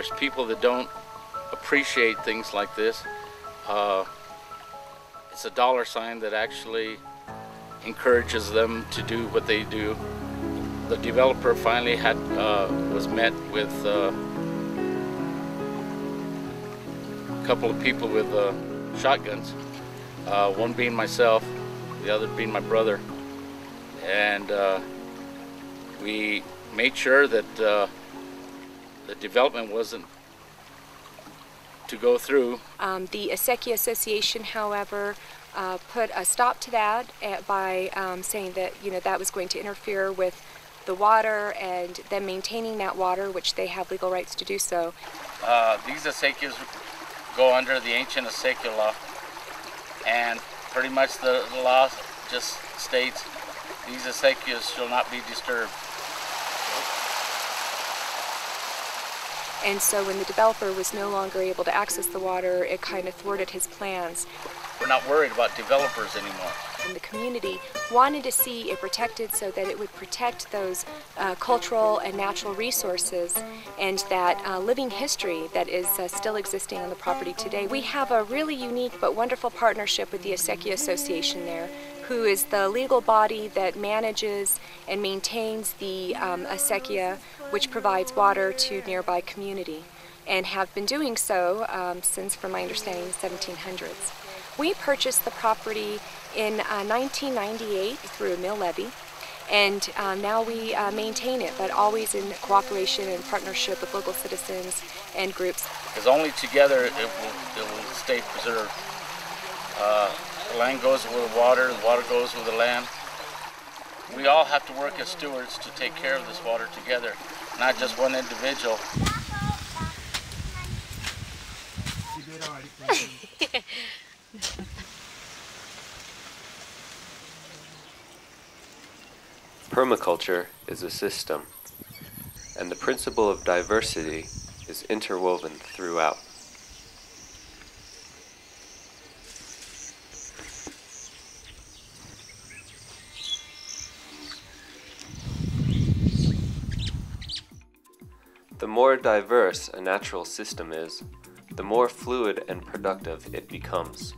There's people that don't appreciate things like this. It's a dollar sign that actually encourages them to do what they do. The developer finally had was met with a couple of people with shotguns, one being myself, the other being my brother, and we made sure that the development wasn't to go through. The Acequia Association, however, put a stop to that by saying that, you know, that was going to interfere with the water and them maintaining that water, which they have legal rights to do so. These acequias go under the ancient Acequia law, and pretty much the law just states these acequias shall not be disturbed. And so when the developer was no longer able to access the water, it kind of thwarted his plans. We're not worried about developers anymore. And the community wanted to see it protected so that it would protect those cultural and natural resources and that living history that is still existing on the property today. We have a really unique but wonderful partnership with the Acequia Association there, who is the legal body that manages and maintains the acequia, which provides water to nearby community, and have been doing so since, from my understanding, the 1700s. We purchased the property in 1998 through a mill levy, and now we maintain it, but always in cooperation and partnership with local citizens and groups. Because only together it will stay preserved. The land goes with the water goes with the land. We all have to work as stewards to take care of this water together, not just one individual. Permaculture is a system, and the principle of diversity is interwoven throughout. The more diverse a natural system is, the more fluid and productive it becomes.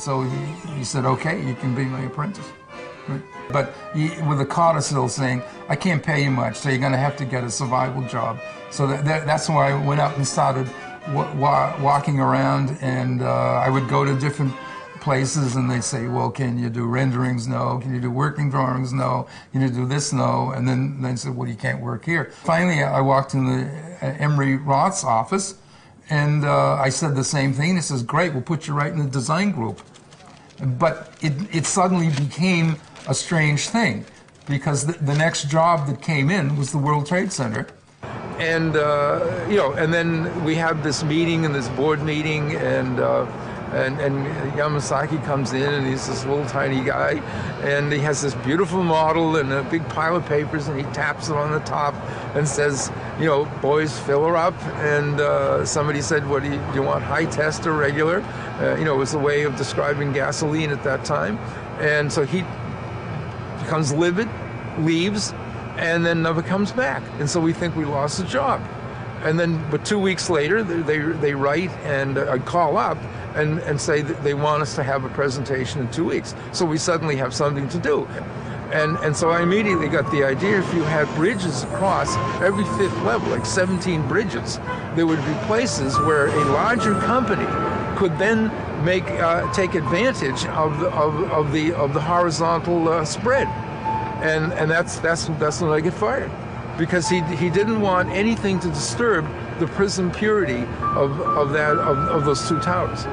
So he said, okay, you can be my apprentice. Right? But with the codicil saying, I can't pay you much, so you're going to have to get a survival job. So that's why I went out and started walking around, and I would go to different places and they'd say, well, can you do renderings? No. Can you do working drawings? No. Can you do this? No. And then they said, well, you can't work here. Finally, I walked in the Emery Roth's office, and I said the same thing. He says, great, we'll put you right in the design group. But it suddenly became a strange thing, because the next job that came in was the World Trade Center. And, you know, and then we have this meeting and this board meeting, and Yamasaki comes in, and he's this little tiny guy, and he has this beautiful model and a big pile of papers, and he taps it on the top and says, you know, boys, fill her up. And somebody said, what do you want, high test or regular? You know, it was a way of describing gasoline at that time. And so he becomes livid, leaves, and then never comes back. And so we think we lost the job. And then, but 2 weeks later, they write and call up and say that they want us to have a presentation in 2 weeks. So we suddenly have something to do. And so I immediately got the idea if you had bridges across every fifth level, like 17 bridges, there would be places where a larger company could then take advantage of the horizontal spread, and that's when I get fired, because he didn't want anything to disturb the prism purity of those two towers.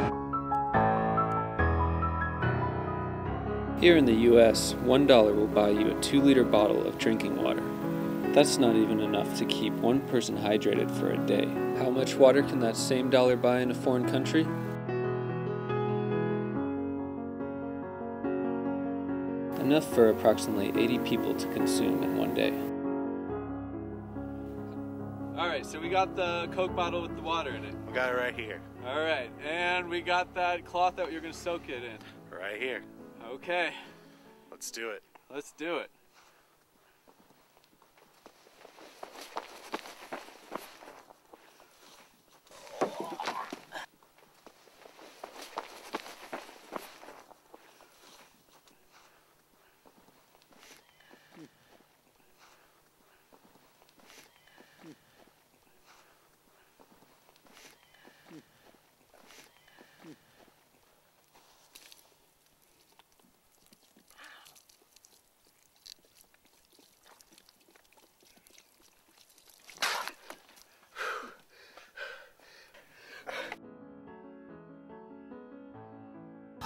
Here in the U.S., $1 will buy you a 2-liter bottle of drinking water. That's not even enough to keep one person hydrated for a day. How much water can that same dollar buy in a foreign country? Enough for approximately 80 people to consume in one day. Alright, so we got the Coke bottle with the water in it. We got it right here. Alright, and we got that cloth that you're going to soak it in. Right here. Okay. Let's do it. Let's do it.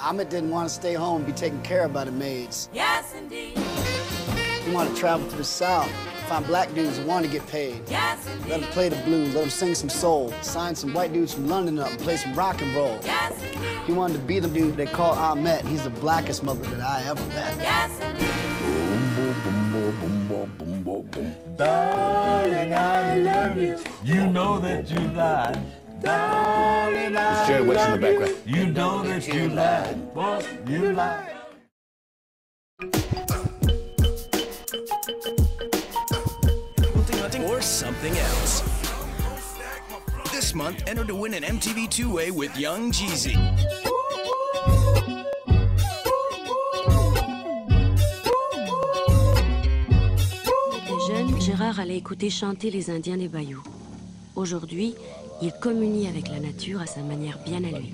Ahmet didn't want to stay home and be taken care of by the maids. Yes, indeed. He wanted to travel to the South, find black dudes who want to get paid. Yes, indeed. Let them play the blues, let them sing some soul, sign some white dudes from London up and play some rock and roll. Yes, indeed. He wanted to be the dude they call Ahmet. He's the blackest mother that I ever met. Yes, indeed. Darling, I love you. You know that you lied. Darling, I Jared Wicks in the background. You know that you lied, boy, you lied. Or something else. This month, enter to win an MTV two-way with Young Jeezy. Jeune, Gérard allait écouter chanter Les Indiens des Bayou. Aujourd'hui, il communie avec la nature à sa manière bien à lui.